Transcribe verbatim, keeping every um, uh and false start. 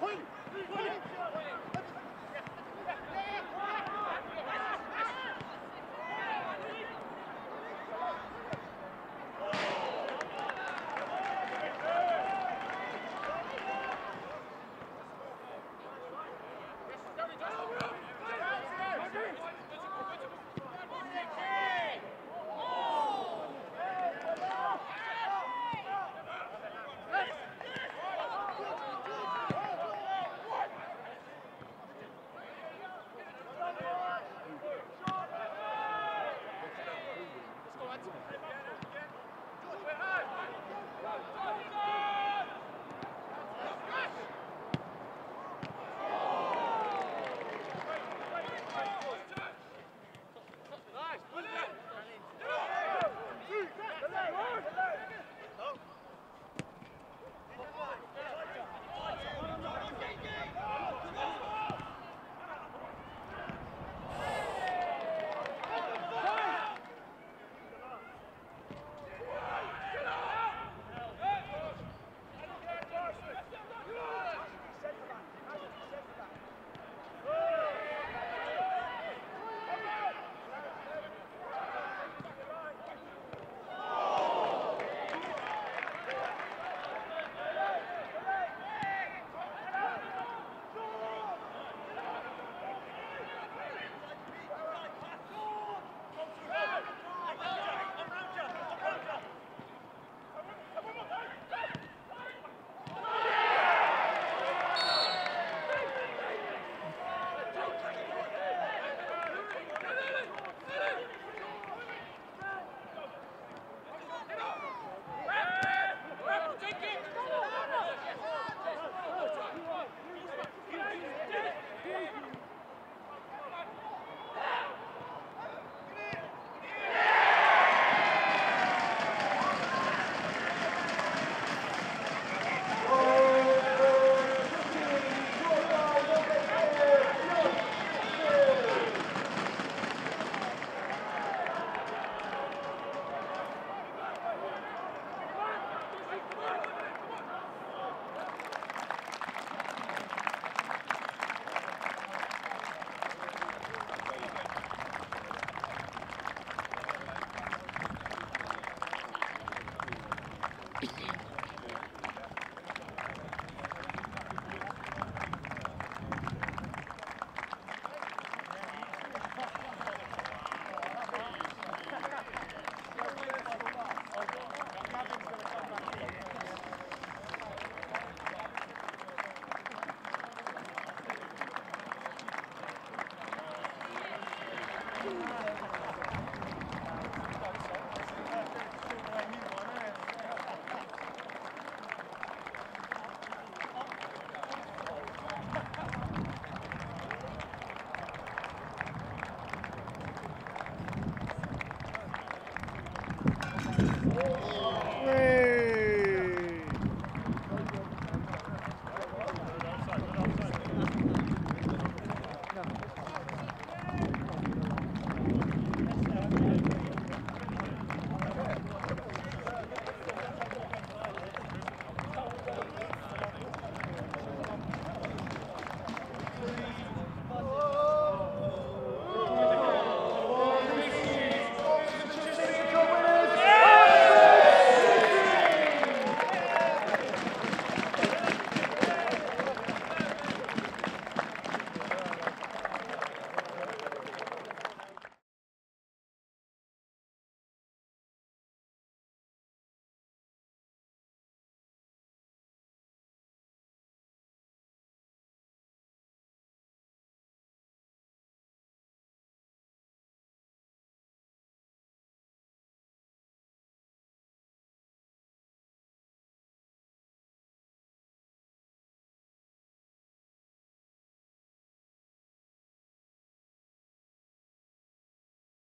Point! Point! Point!